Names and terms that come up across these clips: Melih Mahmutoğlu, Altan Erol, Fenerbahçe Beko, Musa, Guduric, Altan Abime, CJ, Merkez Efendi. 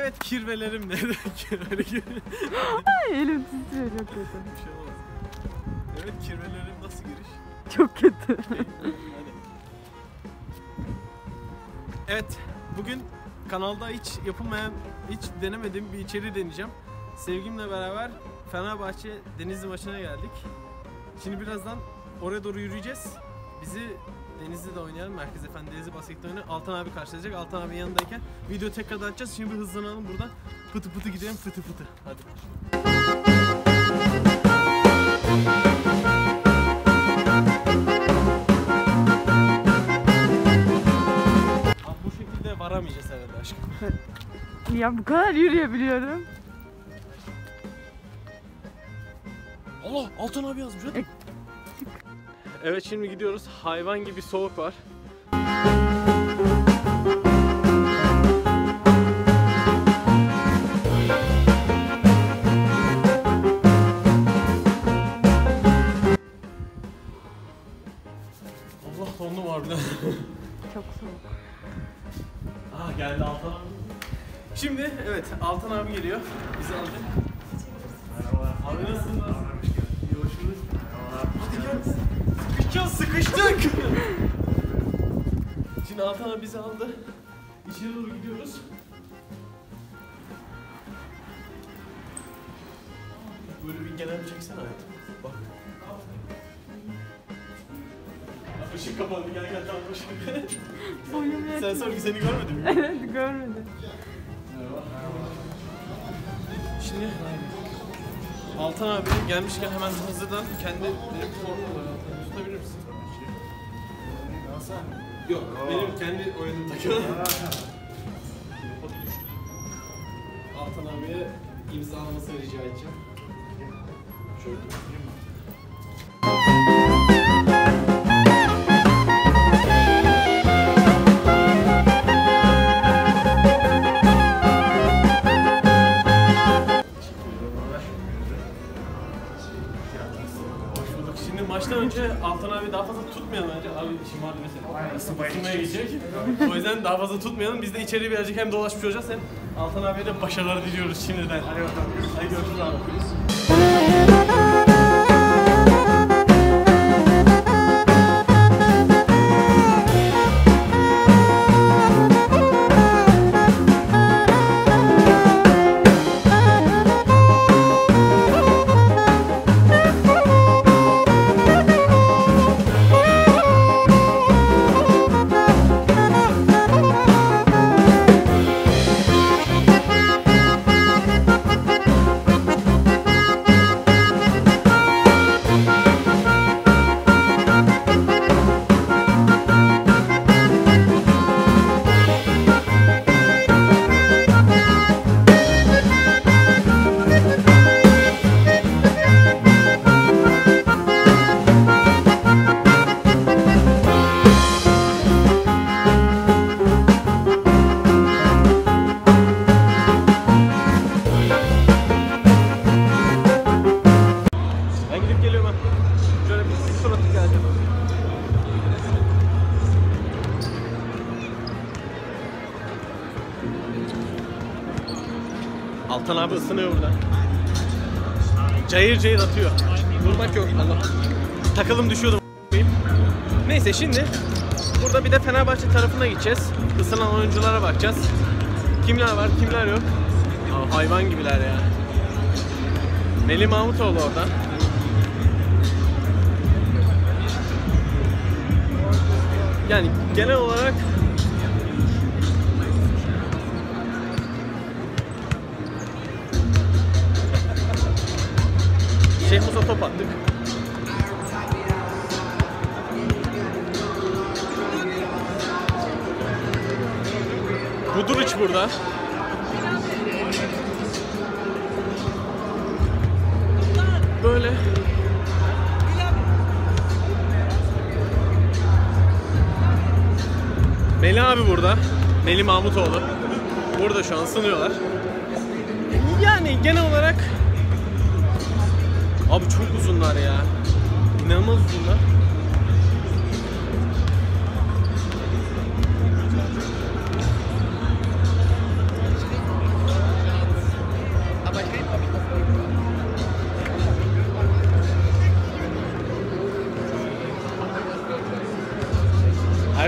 evet kirvelerim dedi. Ay elim titriyor çok kötü. Bir şey olmaz. Evet kirvelerim nasıl giriş? Çok kötü. Hadi. Evet bugün kanalda hiç yapılmayan, hiç denemediğim bir içeriği deneyeceğim. Sevgimle beraber Fenerbahçe Denizli maçına geldik. Şimdi birazdan oraya doğru yürüyeceğiz. Bizi Denizli'de oynayan, Merkez Efendi Denizli basketbol oynayan Altan abi karşılayacak. Altan abinin yanındayken video tekrar açacağız. Şimdi bir hızlanalım buradan. Pıtı pıtı gidelim, fıtı fıtı. Hadi. Abi bu şekilde varamayacağız herhalde aşkım. Ya bu kadar yürüyebiliyorum. Allah! Altan abi yazmış. Hadi. Evet şimdi gidiyoruz. Hayvan gibi soğuk var. Allah dondum harbiden. Çok soğuk. Ah geldi Altan abi. Şimdi evet Altan abi geliyor. Bizi alacak. Merhabalar. Abi nasılsınız? İyi hoşunuz. Merhabalar. Hadi gel. Sıkıştık. Şimdi Altan abi bizi aldı. İçeri doğru gidiyoruz. Böyle bir genel bir çeksene hayatım. Bak. Işık kapandı. Gel gel tamam ışık. Sen sonra seni görmedin mi? Evet görmedim. Merhaba. Şimdi Altan abi gelmişken hemen hazırdan kendi formaları tutabilir misin? Nasıl? Yok, benim kendi oyunum takıyorum. Altan abiye imzalaması rica edeceğim. Şöyle tutayım mı? Altan abi daha fazla tutmayalım önce. Abi işim vardı mesela. Isınmaya gidecek. O yüzden daha fazla tutmayalım. Biz de içeri birazcık hem dolaşmış olacağız hem Altan abiye de başarılar diliyoruz şimdiden. Hadi bakalım. Hadi görüşürüz abi. Altan abi ısınıyor burada. Cayır cayır atıyor. Vurmak yok. Allah. Takılım düşüyordum. Neyse şimdi burada bir de Fenerbahçe tarafına gideceğiz. Isınan oyunculara bakacağız. Kimler var, kimler yok. Aa, hayvan gibiler ya. Melih Mahmutoğlu orada. Yani genel olarak Musa top attık. Guduric burada. Böyle. Melih abi burada. Melih Mahmutoğlu. Burada şu an sınıyorlar. Yani genel olarak abi çok uzunlar ya. İnanılmaz uzunlar.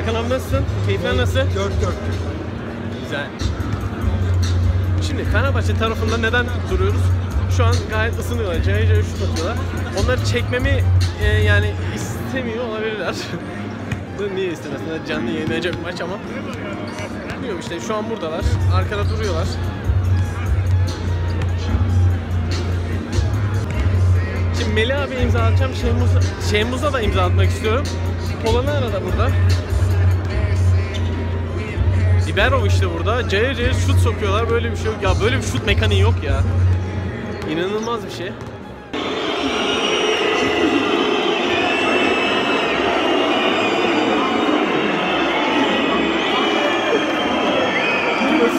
Erkan abi nasılsın? Keyifler nasıl? Dört. Güzel. Şimdi Fenerbahçe tarafında neden duruyoruz? Şu an gayet ısınıyorlar. CJ şut atıyorlar. Onları çekmemi yani istemiyor olabilirler. Niye istemesinler? Canlı yayınlayacak bir maç ama. Bilmiyorum işte, şu an buradalar. Arkada duruyorlar. Şimdi Melih abi imza atacağım. Şeymuz'a da imza atmak istiyorum. Polan'ı arada burada. Libero işte burada. Cayır cayır şut sokuyorlar. Böyle bir şey yok. Ya böyle bir şut mekaniği yok ya. İnanılmaz bir şey.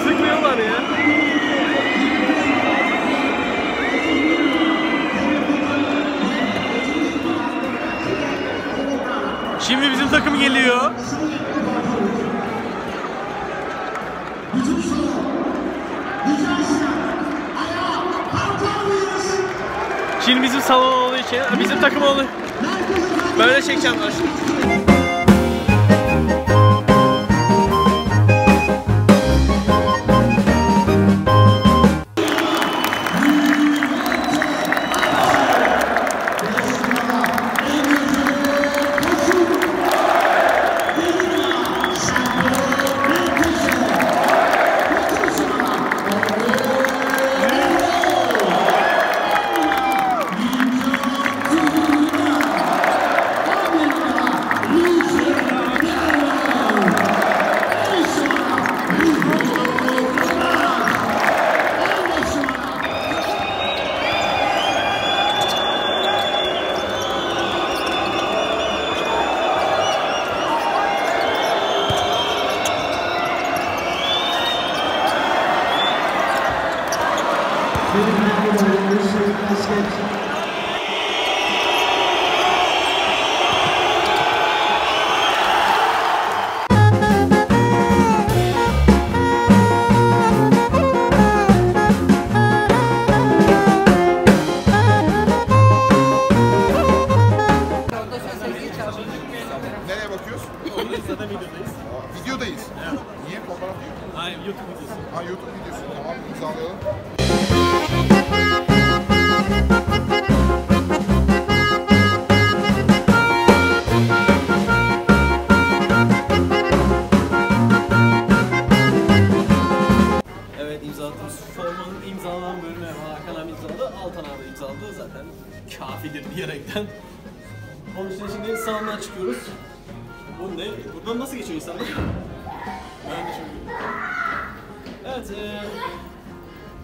Sıkıyorlar ya. Şimdi bizim takım geliyor. Şimdi bizim salon olduğu için, bizim takım olduğu için böyle çekeceğim ben şimdi.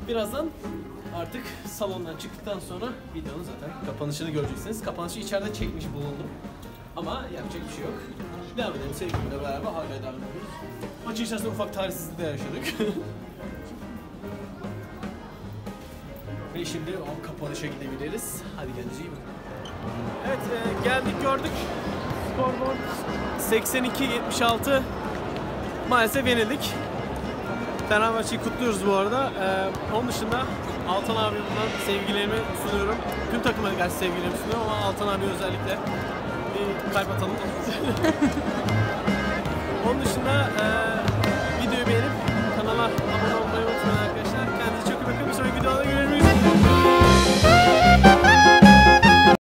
Birazdan artık salondan çıktıktan sonra videonun zaten kapanışını göreceksiniz. Kapanışı içeride çekmiş bulundum. Ama yapacak bir şey yok. Devam edelim, sevgilimle beraber hala devam ediyoruz. Maçın içerisinde ufak tarihsizlik de yaşadık. Ve şimdi o kapanışa gidebiliriz. Hadi kendinize iyi bakın. Evet, geldik gördük. Scoreboard 82-76. Maalesef yenildik. Fenerbahçe'yi kutluyoruz bu arada. Onun dışında Altan abi buradan sevgilerimi sunuyorum. Tüm takıma karşı sevgilerimi sunuyorum ama Altan abi özellikle bir kalp atalım. Onun dışında